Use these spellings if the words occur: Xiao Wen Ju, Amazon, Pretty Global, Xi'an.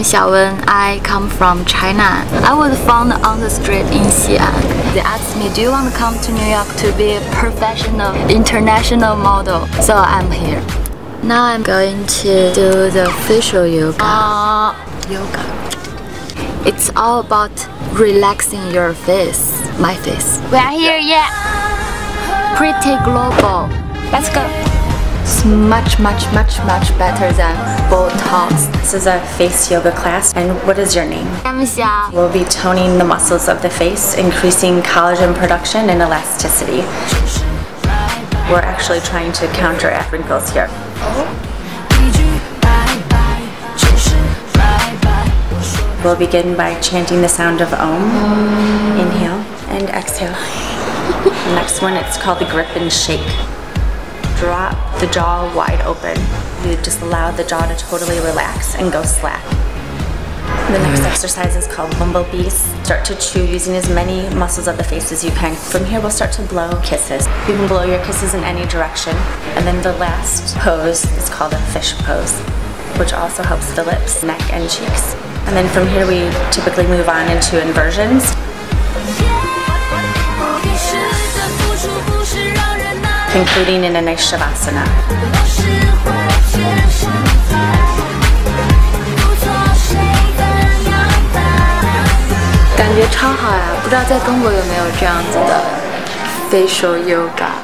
I'm Xiao Wen. I come from China. I was found on the street in Xi'an. They asked me, do you want to come to New York to be a professional international model? So I'm here. Now I'm going to do the facial yoga. Yoga. It's all about relaxing your face, my face. We are here yet. Pretty Global. Let's go. It's much better than Botox. This is a face yoga class. And what is your name? I'm Xiao. We'll be toning the muscles of the face, increasing collagen production and elasticity. We're actually trying to counteract wrinkles here. We'll begin by chanting the sound of Om. Inhale and exhale. The next one, it's called the grip and shake. Drop the jaw wide open. You just allow the jaw to totally relax and go slack. The next exercise is called bumblebees. Start to chew using as many muscles of the face as you can. From here, we'll start to blow kisses. You can blow your kisses in any direction. And then the last pose is called a fish pose, which also helps the lips, neck, and cheeks. And then from here, we typically move on into inversions. Concluding in a nice shavasana. Facial yoga.